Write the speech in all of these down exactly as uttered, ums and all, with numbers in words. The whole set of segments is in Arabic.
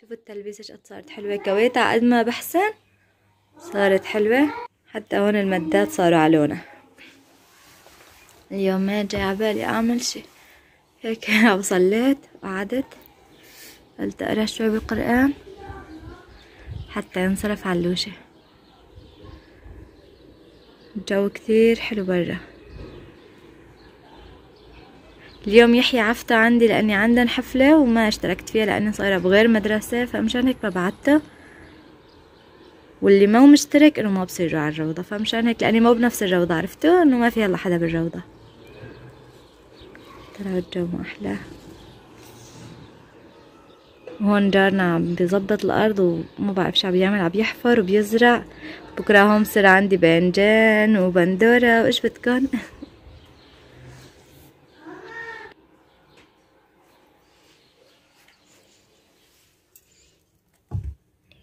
شوفوا التلبيسه شقد صارت حلوه كويتها، قد ما بحسن صارت حلوه، حتى هون المدات صاروا على لونها. اليوم ما جاي على بالي اعمل شي، هيك صليت وقعدت قلت اقرا شوي بالقران حتى انصرف على اللوشه. الجو كتير حلو برا. اليوم يحيى عفته عندي لاني عندن حفله وما اشتركت فيها لاني صايره بغير مدرسه، فمشان هيك ما بعته. واللي مو مشترك انه ما بصير يروح على الروضه، فمشان هيك لاني مو بنفس الروضه، عرفتوا انه ما في هلا حدا بالروضه. ترى الجو ما احلاه. هون جارنا عم بيظبط الارض وما بعرف شو عم بيعمل، عم بيحفر وبيزرع. بكره هون بصير عندي بانجان وبندوره وايش بدكن.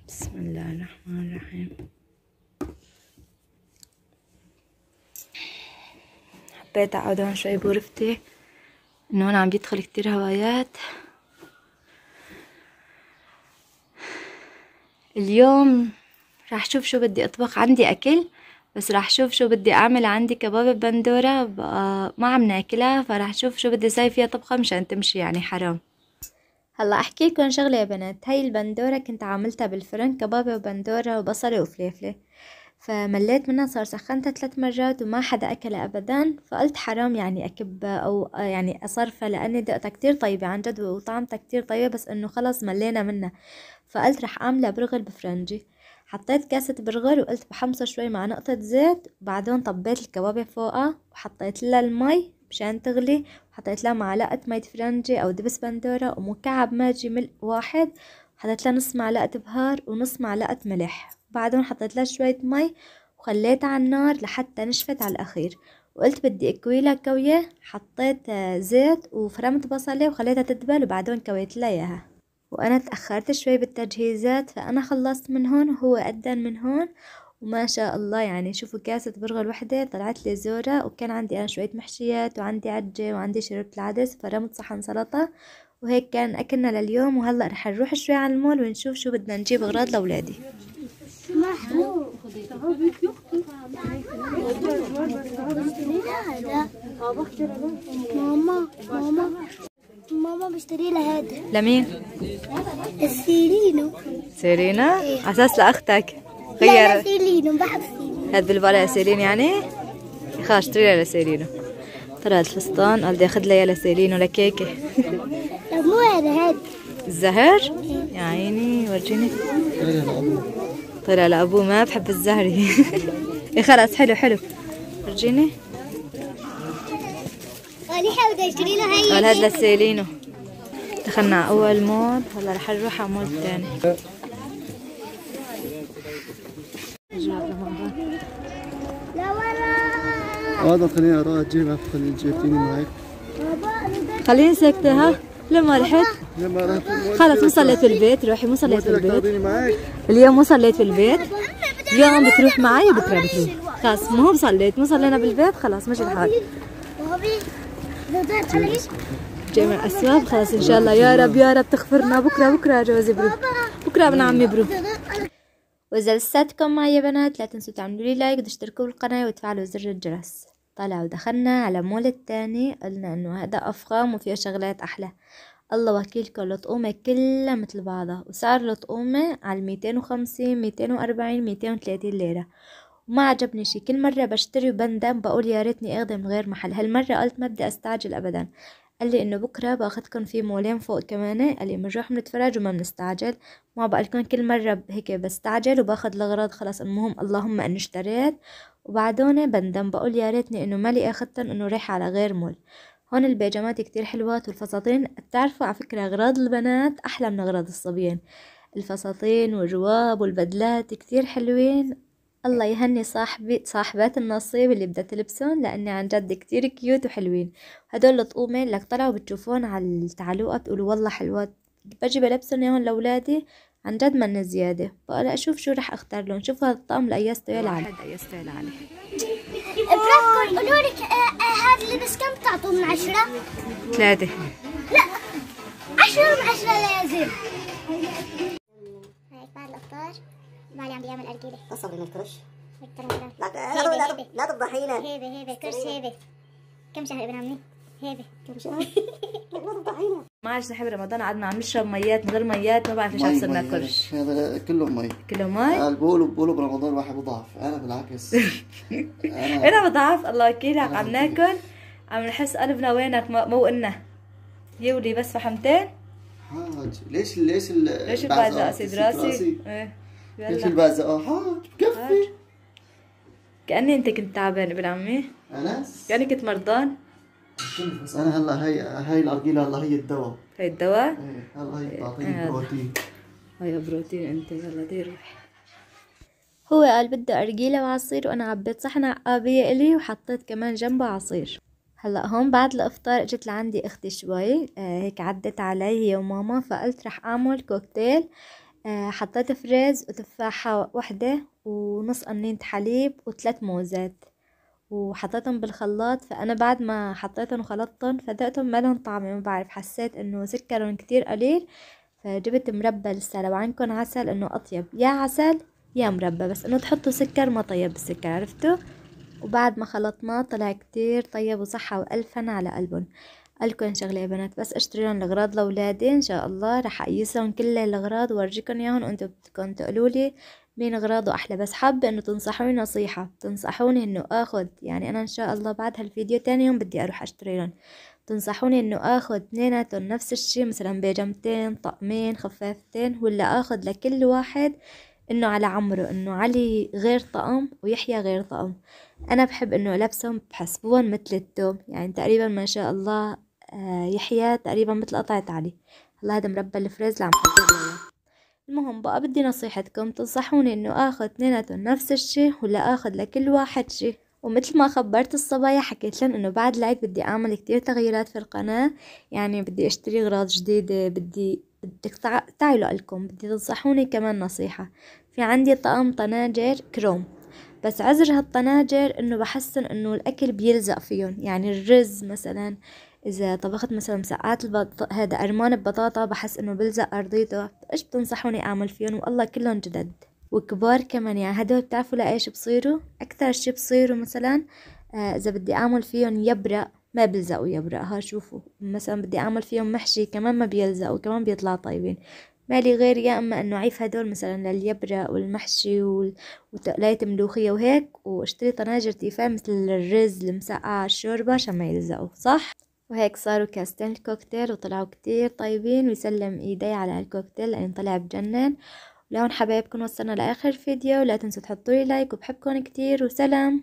بسم الله الرحمن الرحيم. حبيت اقعد هون شوي بغرفتي، انه هون عم بيدخل كتير هوايات. اليوم راح شوف شو بدي اطبخ، عندي اكل بس راح شوف شو بدي اعمل. عندي كباب بندورة ما عم ناكلها، فراح شوف شو بدي اسوي فيها طبخة مشان تمشي، يعني حرام. هلا احكي لكم شغله يا بنات، هاي البندوره كنت عاملتها بالفرن، كبابه وبندوره وبصله وفليفله، فمليت منها، صار سخنتها ثلاث مرات وما حدا اكلها ابدا، فقلت حرام يعني اكبها او يعني اصرفها، لاني دقتها كتير طيبه عن جد وطعمتها كتير طيبه، بس انه خلص ملينا منها، فقلت رح اعملها برغل بفرنجي. حطيت كاسه برغل وقلت بحمصه شوي مع نقطه زيت، وبعدين طبيت الكبابه فوقها وحطيت لها المي مشان تغلي، وحطيت لها معلقة مي فرنجي أو دبس بندورة ومكعب ماجي ملء واحد، وحطيت لها نص معلقة بهار ونص معلقة ملح، وبعدين حطيت لها شوية مي وخليتها على النار لحتى نشفت على الأخير. وقلت بدي أكوي لها كوية، حطيت زيت وفرمت بصلة وخليتها تدبل، وبعدين كويت لها إياها. وأنا تأخرت شوي بالتجهيزات، فأنا خلصت من هون وهو قدن من هون، وما شاء الله يعني شوفوا كاسة برغل وحدة طلعت لي زورة، وكان عندي أنا شوية محشيات وعندي عجة وعندي شربة العدس، فرمت صحن سلطة، وهيك كان أكلنا لليوم. وهلأ رح نروح شوي على المول ونشوف شو بدنا نجيب أغراض لأولادي. ماما ماما ماما بشتري لها هذا لمين؟ السيرينو. سيرينا؟ على أساس لأختك؟ لا لا سيلينو، بحب سيلينو، هاد بالبلا سيلين يعني؟ خلص اشتري لها سيلينو. ترى الفستان بدي اخذ لها لسيلينو لكيكه. لا مو هذا، هاد الزهر؟ يا عيني ورجيني. طلع لابوه ما بحب الزهر. خلص حلو حلو، ورجيني. مالحه بدي اشتري لها هي. قال هاد لسيلينو. دخلنا على اول مول، هلا رح نروح على مول ثاني. هذا خليني اراها تجيبها، خليني جبتيني معك، خليني ساكتة. ها لما رحت لما رحت خلص مو صليت في البيت، روحي مو صليت في البيت اليوم، مو صليت في البيت اليوم، بتروح معي وبكره بتروح. خلص مو هو صليت، مو صلينا بالبيت، خلص مشي الحال. جامع اسباب خلص ان شاء الله، يا رب يا رب تغفرنا. بكره بكره جوزي بروح، بكره ابن عمي بروح. وإذا لساتكم معي يا بنات لا تنسوا تعملوا لي لايك وتشتركوا بالقناة وتفعلوا زر الجرس. طلع ودخلنا على مول التاني، قلنا انه هذا افخم وفيه شغلات احلى. الله وكيلكم، الطقومة كلها مثل بعضها، وسعر الطقومة على ميتين وخمسين ميتين واربعين ميتين وتلاتين ليرة، وما عجبني شي. كل مرة بشتري وبندم، بقول يا ريتني اخذها من غير محل، هالمرة قلت ما بدي استعجل ابدا. قال لي انه بكره باخذكم في مولين فوق كمان، قال لي بنروح بنتفرج وما بنستعجل. ما بقى لكم كل مره هيك بستعجل وباخذ الاغراض، خلص المهم اللهم اني اشتريت، وبعدون بندم بقول يا ريتني انه مالي اخذتن، انه رايحه على غير مول. هون البيجامات كتير حلوات والفساتين، بتعرفوا على فكره اغراض البنات احلى من اغراض الصبيان، الفساتين والجواب والبدلات كتير حلوين. الله يهني صاحبي صاحبات النصيب اللي بدها تلبسون، لاني عن جد كتير كيوت وحلوين. هدول الطقومين لك طلعوا بتشوفون على التعليقات بتقولوا والله حلوات، بجي بلبسهم ياهن لاولادي عن جد من زياده. بقى اشوف شو رح اختار لهم. شوفوا هذا الطقم لقياسته يا العلي، لقياسته يا العلي. برافكم، قولوا لك هذا اللبس كم بتعطوه من عشرة؟ ثلاثة. لا عشرة من عشرة لازم. الحجر مالي عم بيعمل ارجيله. تصوري من الكرش لا لا تفضحينا. هيبه هيبه كرش هيبه. كم شهر ابن عمي؟ هيبه كم شهر؟ لا تفضحينا. معلش صاحب رمضان قعدنا عم نشرب ميات من غير ميات، ما بعرف ليش عم صرنا كرش. هذا كلهم مي كلهم مي؟ البولو بولو برمضان الواحد بضعف، انا بالعكس. انا انا بضعف الله يكيلك. عم ناكل عم نحس قلبنا وينك مو قلنا يولي بس فحمتين؟ حاج ليش ليش ليش البازقة سيد راسي؟ ايه ليش البازقة حاج بكفي؟ كأني أنت كنت تعبان ابن عمي؟ أنا؟ كأني كنت مرضان؟ كنت بس أنا هلا هي هي الأرجيلة هلا هي الدواء. هي الدواء؟ إيه هلا هي بتعطيني بروتين. هي بروتين أنت يلا دير روحي. هو قال بده أرجيلة وعصير وأنا عبيت صحن عقابية إلي وحطيت كمان جنبه عصير. هلا هون بعد الافطار اجت لعندي اختي شوي آه هيك عدت علي هي وماما، فقلت رح اعمل كوكتيل. آه حطيت فريز وتفاحه وحده ونص قنينه حليب وثلاث موزات وحطيتهم بالخلاط. فانا بعد ما حطيتهم وخلطتهم فدقتهم ما لهم طعم، ما بعرف حسيت انه سكرهم كتير قليل، فجبت مربى لسه. لو عندكم عسل انه اطيب، يا عسل يا مربى، بس انه تحطوا سكر ما طيب السكر عرفتوا. وبعد ما خلطناه طلع كتير طيب وصحة وألفا على قلبن. قلكن شغلة يا بنات، بس اشتري لهم الأغراض لأولادي إن شاء الله، رح أقيسهم كل الأغراض وأرجيكن ياهن وأنتو بدكن تقولولي مين أغراضه أحلى. بس حابة إنه تنصحوني نصيحة، تنصحوني إنه آخد، يعني أنا إن شاء الله بعد هالفيديو تاني يوم بدي أروح أشتري لهم، تنصحوني إنه آخد اثنيناتن نفس الشي مثلا بيجمتين طقمين خفافتين، ولا آخد لكل واحد إنه على عمره، إنه علي غير طقم ويحيى غير طقم. أنا بحب إنه لبسهم بحسبوهم مثل التوم، يعني تقريبا ما شاء الله يحيى تقريبا مثل قطعة علي. هلا هذا مربى الفريز اللي عم حضرلنا. المهم بقى بدي نصيحتكم، تنصحوني إنه آخذ اثنيناتهم نفس الشي ولا آخذ لكل واحد شي؟ ومثل ما خبرت الصبايا حكيت لهم إنه بعد العيد بدي أعمل كتير تغييرات في القناة، يعني بدي أشتري أغراض جديدة، بدي بدك تعالوا لكم، بدي تنصحوني كمان نصيحة. في عندي طقم طناجر كروم، بس عذر هالطناجر انه بحسن انه الاكل بيلزق فيهم، يعني الرز مثلا اذا طبخت مثلا مسقعات البط... هذا ارمان البطاطا بحس انه بلزق ارضيته. ايش بتنصحوني اعمل فيهم؟ والله كلهم جدد وكبار كمان، يعني هدول بتعرفوا لايش بصيروا؟ اكثر شي بصيروا مثلا آه اذا بدي اعمل فيهم يبرق ما بيلزقوا يبرق، ها شوفوا مثلا بدي اعمل فيهم محشي كمان ما بيلزقوا، كمان بيطلعوا طيبين. مالي غير يا اما انه عيف هدول مثلا لليبرق والمحشي وال... وتقلاية ملوخية وهيك، واشتري طناجر تيفال مثل الرز المسقعة الشوربة عشان ما يلزقوا صح. وهيك صاروا كاستين الكوكتيل وطلعوا كتير طيبين، ويسلم ايدي على الكوكتيل لانه طلع بجنن. ولهون حبايبكم وصلنا لاخر فيديو، ولا تنسوا تحطولي لايك وبحبكم كتير وسلام.